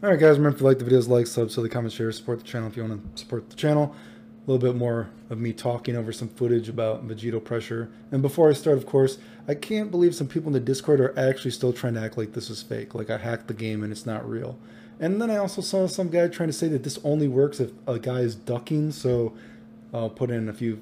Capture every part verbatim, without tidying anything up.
Alright guys, remember to like the videos, like, sub, so the comments, share, support the channel if you want to support the channel. A little bit more of me talking over some footage about Vegito pressure. And before I start, of course, I can't believe some people in the Discord are actually still trying to act like this is fake, like I hacked the game and it's not real. And then I also saw some guy trying to say that this only works if a guy is ducking, so I'll put in a few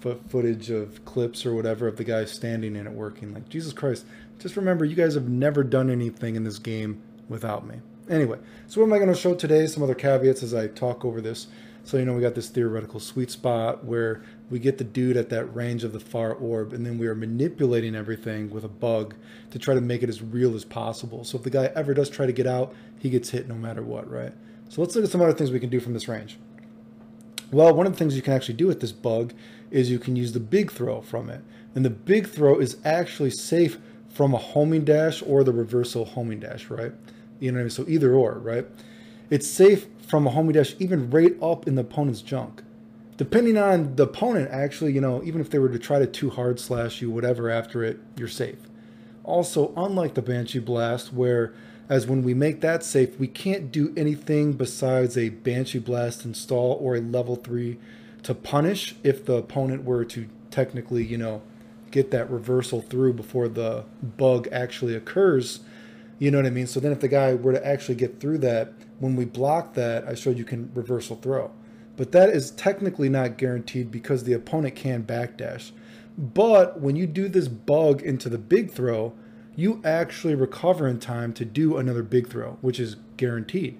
footage of clips or whatever of the guy standing in it working. Like, Jesus Christ, just remember, you guys have never done anything in this game without me. Anyway, so what am I going to show today? Some other caveats as I talk over this. So, you know, we got this theoretical sweet spot where we get the dude at that range of the far orb, and then we are manipulating everything with a bug to try to make it as real as possible. So if the guy ever does try to get out, he gets hit no matter what, right? So let's look at some other things we can do from this range. Well, one of the things you can actually do with this bug is you can use the big throw from it. And the big throw is actually safe from a homing dash or the reversal homing dash, right? You know what I mean? So either or, right? It's safe from a homing dash even right up in the opponent's junk. Depending on the opponent, actually, you know, even if they were to try to too hard slash you, whatever, after it, you're safe. Also, unlike the Banshee Blast, where as when we make that safe, we can't do anything besides a Banshee Blast install or a level three to punish if the opponent were to technically, you know, get that reversal through before the bug actually occurs. You know what I mean? So then if the guy were to actually get through that, when we block that, I showed you can reversal throw. But that is technically not guaranteed because the opponent can backdash. But when you do this bug into the big throw, you actually recover in time to do another big throw, which is guaranteed.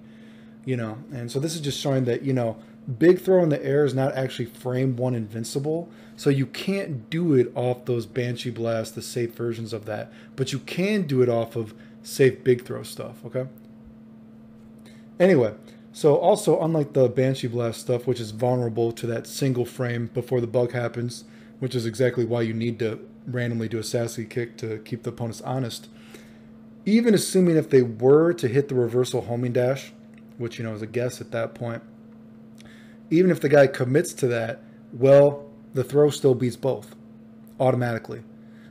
You know, and so this is just showing that, you know, big throw in the air is not actually frame one invincible. So you can't do it off those Banshee Blasts, the safe versions of that. But you can do it off of safe big throw stuff, okay? Anyway, so also unlike the Banshee Blast stuff, which is vulnerable to that single frame before the bug happens, which is exactly why you need to randomly do a sassy kick to keep the opponents honest. Even assuming if they were to hit the reversal homing dash, which, you know, is a guess at that point, even if the guy commits to that, well, the throw still beats both automatically.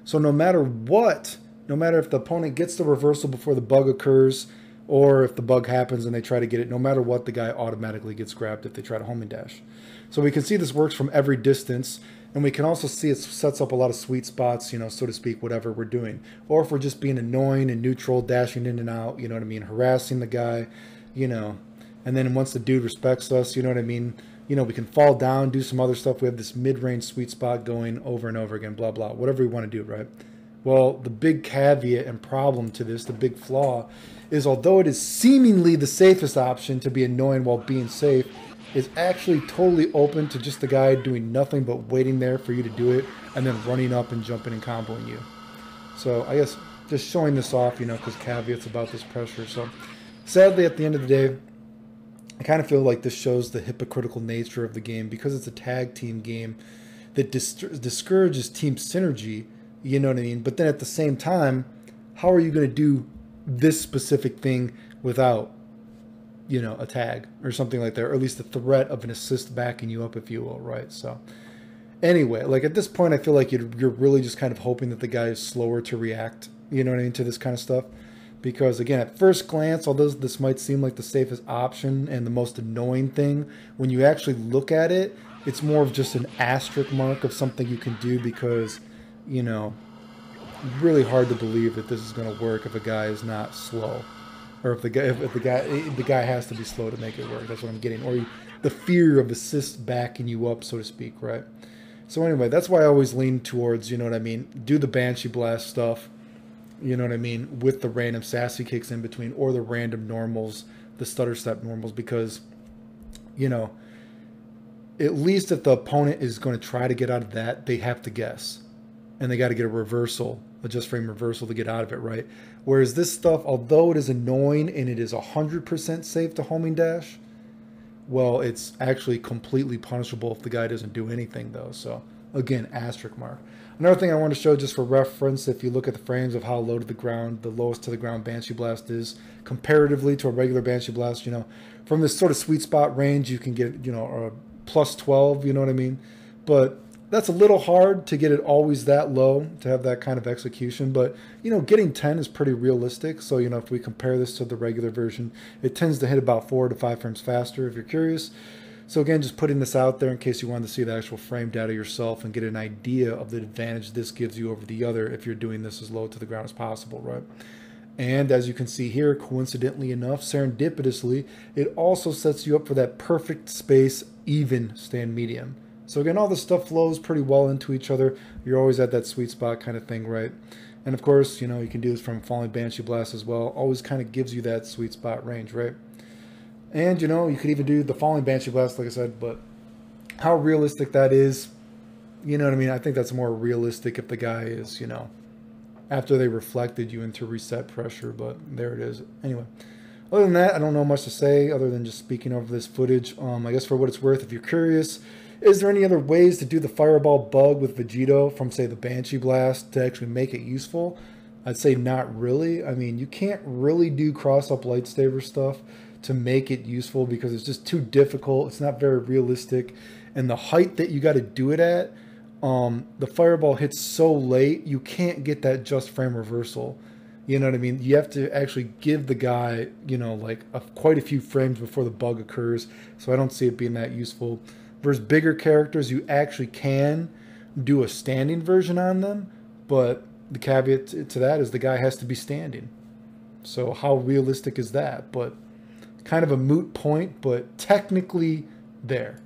So no matter what, no matter if the opponent gets the reversal before the bug occurs, or if the bug happens and they try to get it, no matter what, the guy automatically gets grabbed if they try to homing dash. So we can see this works from every distance, and we can also see it sets up a lot of sweet spots, you know, so to speak, whatever we're doing. Or if we're just being annoying and neutral, dashing in and out, you know what I mean, harassing the guy, you know. And then once the dude respects us, you know what I mean, you know, we can fall down, do some other stuff. We have this mid-range sweet spot going over and over again, blah, blah, whatever we want to do, right? Well, the big caveat and problem to this, the big flaw, is although it is seemingly the safest option to be annoying while being safe, it's actually totally open to just the guy doing nothing but waiting there for you to do it and then running up and jumping and comboing you. So I guess just showing this off, you know, because caveats about this pressure. So sadly, at the end of the day, I kind of feel like this shows the hypocritical nature of the game because it's a tag team game that dis discourages team synergy. You know what I mean? But then at the same time, how are you going to do this specific thing without, you know, a tag or something like that, or at least the threat of an assist backing you up, if you will, right? So anyway, like at this point, I feel like you're, you're really just kind of hoping that the guy is slower to react, you know what I mean, to this kind of stuff. Because again, at first glance, although this might seem like the safest option and the most annoying thing, when you actually look at it, it's more of just an asterisk mark of something you can do because, you know, really hard to believe that this is going to work if a guy is not slow, or if the guy, if, if the guy, the guy has to be slow to make it work. That's what I'm getting, or you, the fear of assists backing you up, so to speak, right? So anyway, that's why I always lean towards, you know what I mean, do the Banshee Blast stuff, you know what I mean, with the random sassy kicks in between, or the random normals, the stutter step normals, because, you know, at least if the opponent is going to try to get out of that, they have to guess. And they got to get a reversal, a just frame reversal to get out of it, right? Whereas this stuff, although it is annoying and it is one hundred percent safe to homing dash, well, it's actually completely punishable if the guy doesn't do anything, though. So, again, asterisk mark. Another thing I want to show just for reference, if you look at the frames of how low to the ground, the lowest to the ground Banshee Blast is, comparatively to a regular Banshee Blast, you know, from this sort of sweet spot range, you can get, you know, a plus twelve, you know what I mean? But that's a little hard to get it always that low, to have that kind of execution. But, you know, getting ten is pretty realistic. So, you know, if we compare this to the regular version, it tends to hit about four to five frames faster, if you're curious. So again, just putting this out there in case you wanted to see the actual frame data yourself and get an idea of the advantage this gives you over the other if you're doing this as low to the ground as possible, right? And as you can see here, coincidentally enough, serendipitously, it also sets you up for that perfect space, even stand medium. So again, all this stuff flows pretty well into each other. You're always at that sweet spot kind of thing, right? And of course, you know, you can do this from Falling Banshee Blast as well. Always kind of gives you that sweet spot range, right? And, you know, you could even do the Falling Banshee Blast, like I said, but how realistic that is, you know what I mean? I think that's more realistic if the guy is, you know, after they reflected you into reset pressure, but there it is. Anyway, other than that, I don't know much to say other than just speaking over this footage. Um, I guess for what it's worth, if you're curious, is there any other ways to do the fireball bug with Vegito from, say, the Banshee Blast to actually make it useful? I'd say not really. I mean, you can't really do cross-up lightsaber stuff to make it useful because it's just too difficult. It's not very realistic. And the height that you got to do it at, um, the fireball hits so late, you can't get that just frame reversal. You know what I mean? You have to actually give the guy, you know, like a, quite a few frames before the bug occurs. So I don't see it being that useful. Versus bigger characters, you actually can do a standing version on them, but the caveat to that is the guy has to be standing. So how realistic is that? But kind of a moot point, but technically there.